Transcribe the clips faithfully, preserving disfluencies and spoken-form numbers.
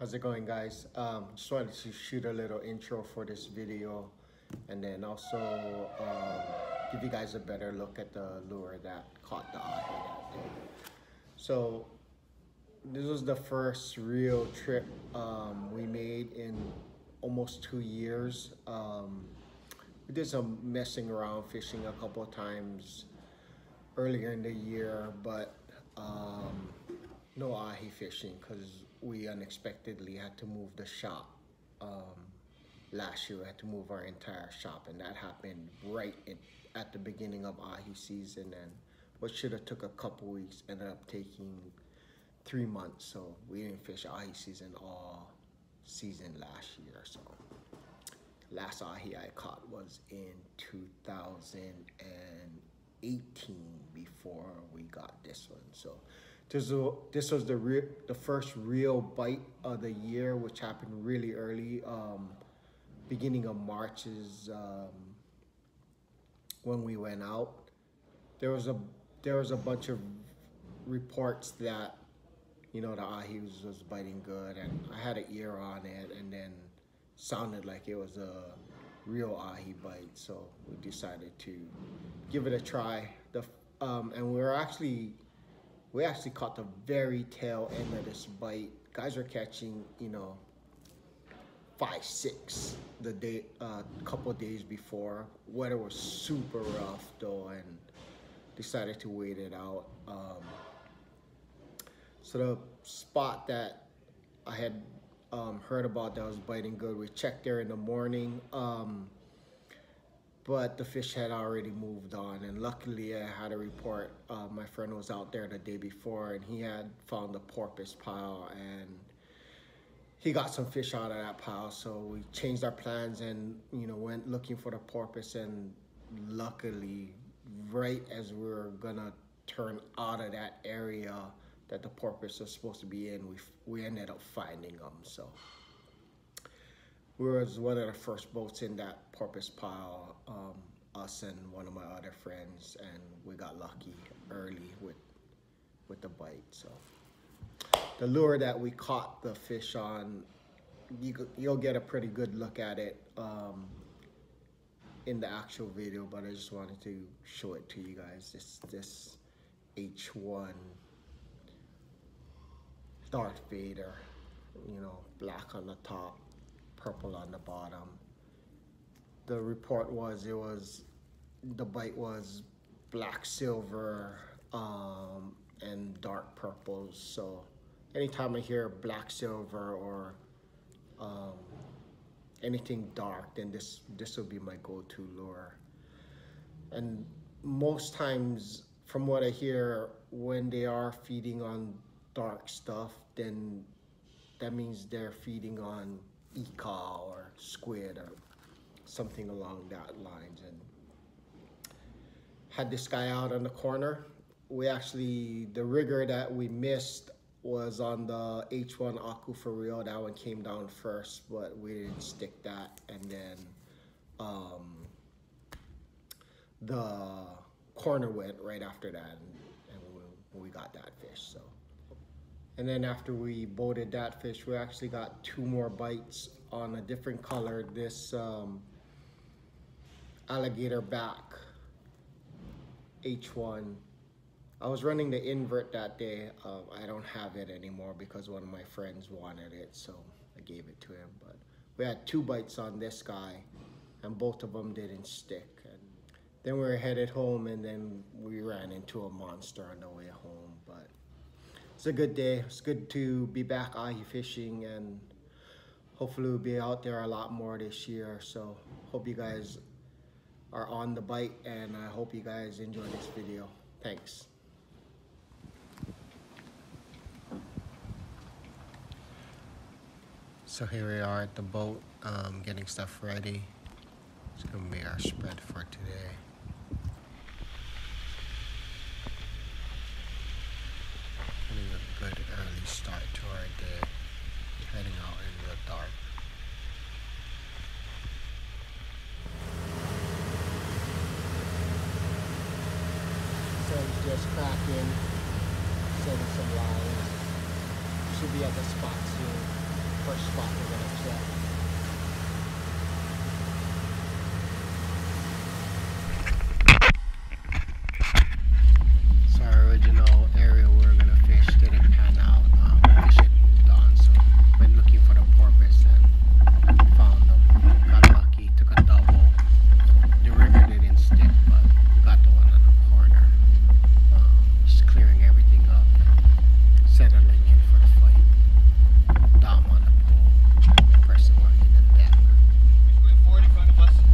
How's it going, guys? Um, just wanted to shoot a little intro for this video, and then also um, give you guys a better look at the lure that caught the eye that day. So this was the first real trip um, we made in almost two years. Um, we did some messing around fishing a couple of times earlier in the year, but um, no ahi fishing because we unexpectedly had to move the shop. Um, last year we had to move our entire shop, and that happened right in, at the beginning of ahi season, and what should have took a couple weeks ended up taking three months, so we didn't fish ahi season all season last year. So last ahi I caught was in two thousand eighteen before we got this one. So This was, this was the re the first real bite of the year, which happened really early. Um, beginning of March is um, when we went out. There was a there was a bunch of reports that, you know, the ahi was, was biting good, and I had an ear on it, and then sounded like it was a real ahi bite. So we decided to give it a try. The um, and we were actually. We actually caught the very tail end of this bite. Guys were catching, you know, five, six the day, a uh, couple of days before. Weather was super rough though, and decided to wait it out. Um, so the spot that I had um, heard about that was biting good, we checked there in the morning, um, but the fish had already moved on, and luckily I had a report. Uh, my friend was out there the day before, and he had found the porpoise pile, and he got some fish out of that pile. So we changed our plans and, you know, went looking for the porpoise, and luckily right as we were gonna turn out of that area that the porpoise was supposed to be in, we, we ended up finding them. So we were one of the first boats in that porpoise pile, um, us and one of my other friends, and we got lucky early with with the bite. So the lure that we caught the fish on, you, you'll get a pretty good look at it um, in the actual video, but I just wanted to show it to you guys. This, this H one Dark Fader, you know, black on the top, purple on the bottom. The report was it was the bite was black silver um, and dark purples. So anytime I hear black silver or um, anything dark, then this this will be my go-to lure. And most times, from what I hear, when they are feeding on dark stuff, then that means they're feeding on eka or squid or something along that lines. And had this guy out on the corner. We actually, the rigger that we missed was on the H one Aku for real. That one came down first, but we didn't stick that. And then um, the corner went right after that, and, and we, we got that fish. So. And then after we boated that fish, we actually got two more bites on a different color. This um, alligator back H one. I was running the invert that day. Uh, I don't have it anymore because one of my friends wanted it, so I gave it to him. But we had two bites on this guy, and both of them didn't stick. And then we were headed home, and then we ran into a monster on the way home. But it's a good day. It's good to be back ahi fishing, and hopefully we'll be out there a lot more this year. So hope you guys are on the bite, and I hope you guys enjoy this video. Thanks. So here we are at the boat, um, getting stuff ready. It's gonna be our spread for today. Early start to our day, heading out into the dark. Sun's just cracking, setting some lines. Should be at the spot soon. first spot we're going to check. It's our original area we were going to fish, didn't pan out. Um, we fish at dawn, so we went looking for the porpoise and found them. Got lucky, took a double. The rigger didn't stick, but we got the one on the corner. Um, just clearing everything up, settling in for the fight. Dom on the pole, person working the deck. Going forward in front of us. Um,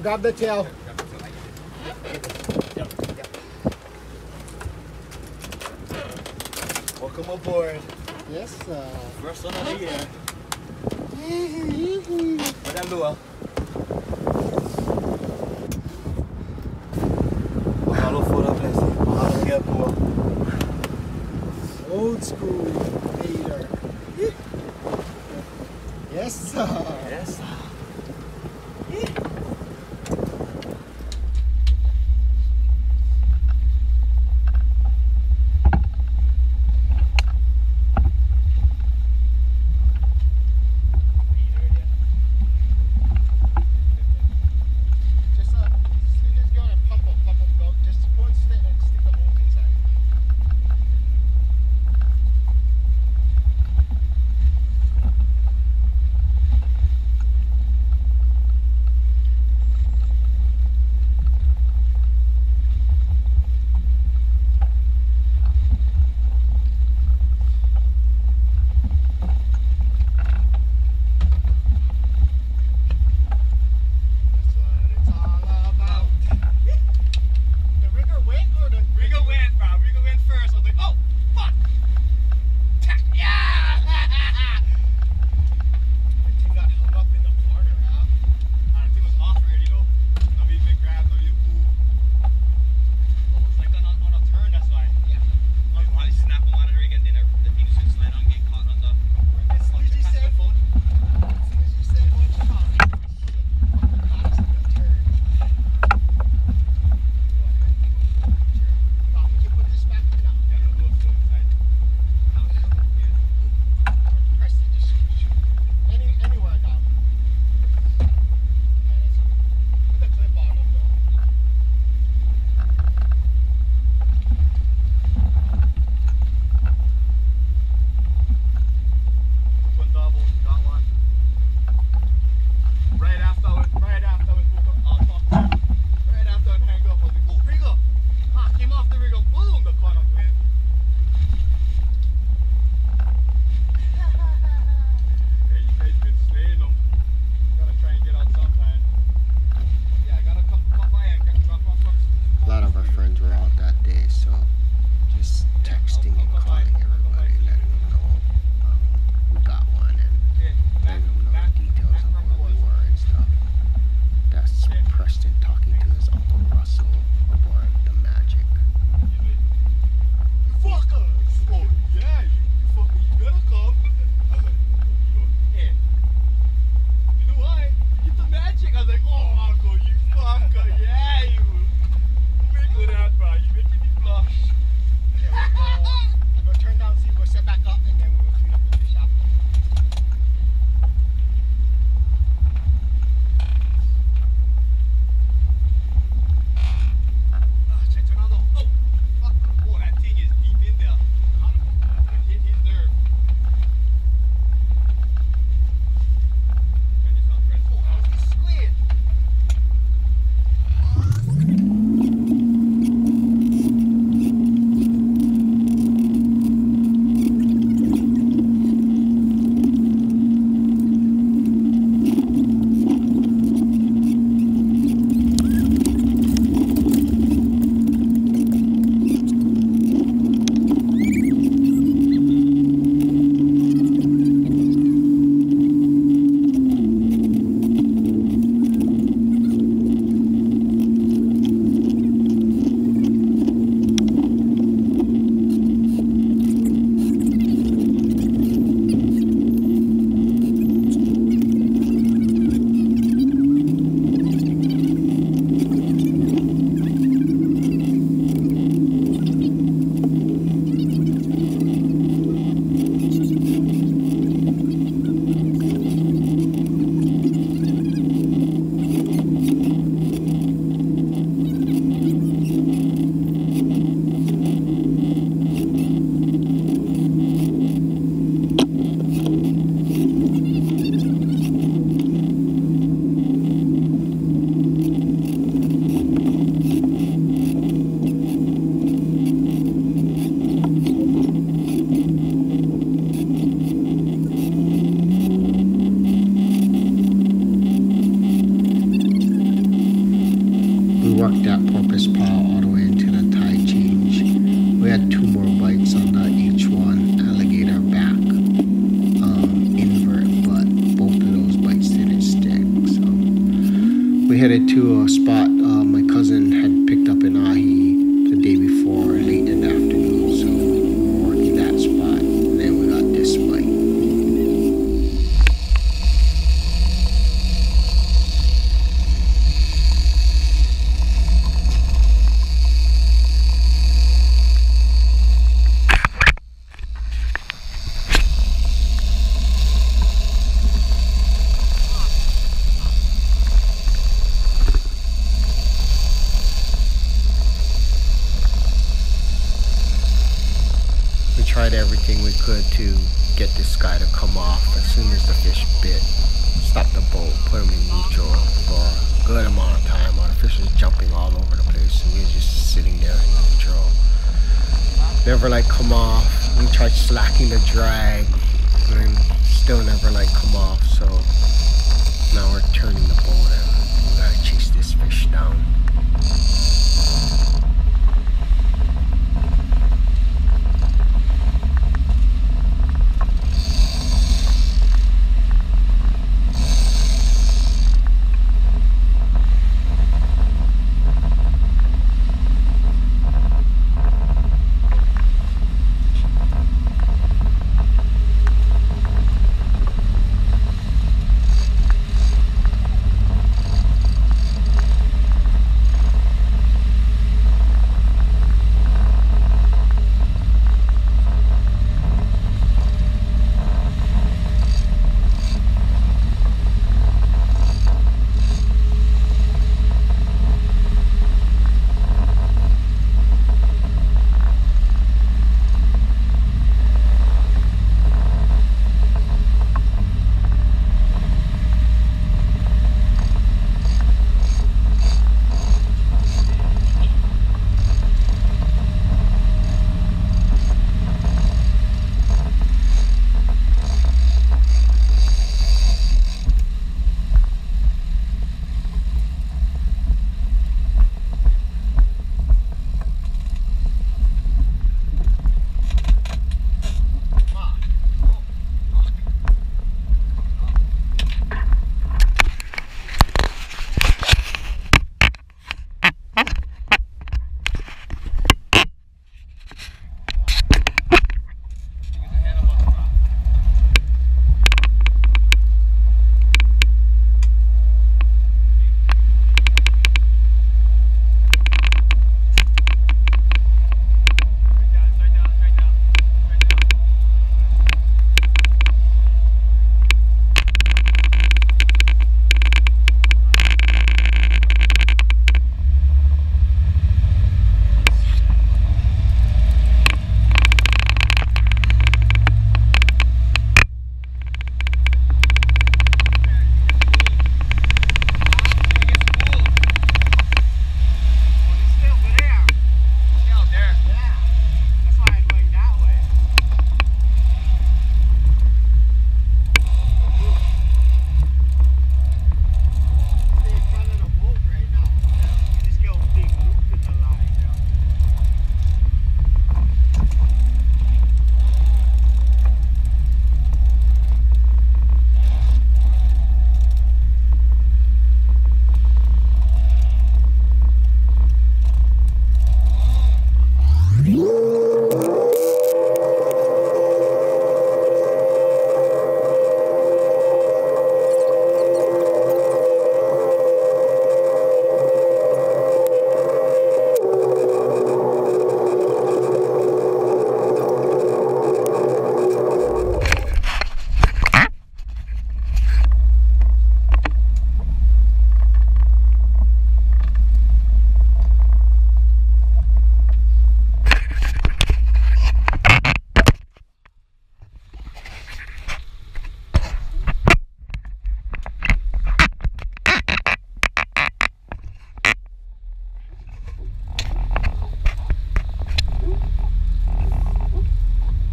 grab the tail. Welcome aboard. Yes, sir. First one of the year. For that lure. Hello, for the place. Hello, old school fader. Yes, sir. Yes, sir. Headed to a spot uh, my cousin had picked up in Ahi the day before, late in the afternoon, so we were working that spot. We tried everything we could to get this guy to come off as soon as the fish bit. Stopped the boat, put him in neutral for a good amount of time while the fish was jumping all over the place and we were just sitting there in neutral. Never like come off. We tried slacking the drag and still never like come off, so now we're turning the boat and we gotta chase this fish down.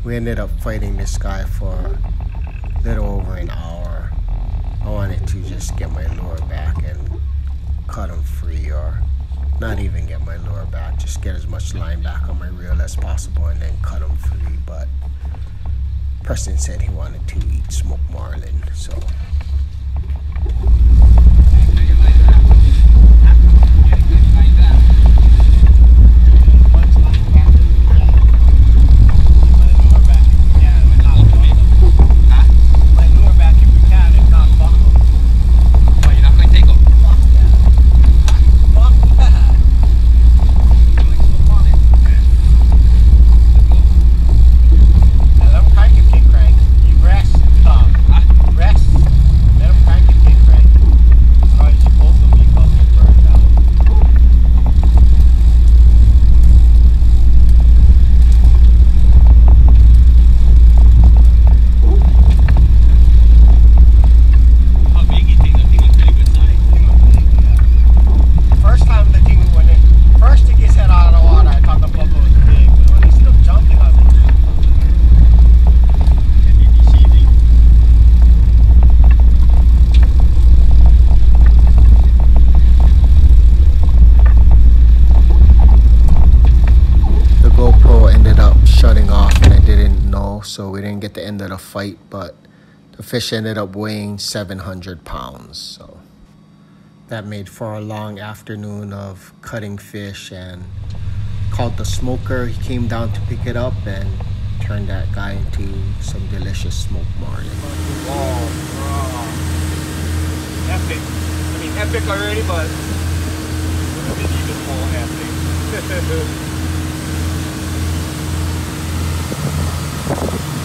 We ended up fighting this guy for a little over an hour. I wanted to just get my lure back and cut him free, or not even get my lure back, just get as much line back on my reel as possible and then cut him free. But Preston said he wanted to eat smoked marlin, so. Crank. You rest, Tom. Rest. Let him crank it, kid, crank. shutting off and I didn't know, so we didn't get the end of the fight, but the fish ended up weighing seven hundred pounds. So that made for a long afternoon of cutting fish, and called the smoker. He came down to pick it up and turned that guy into some delicious smoked Mario. Oh, epic. I mean, epic already, but it's even more epic.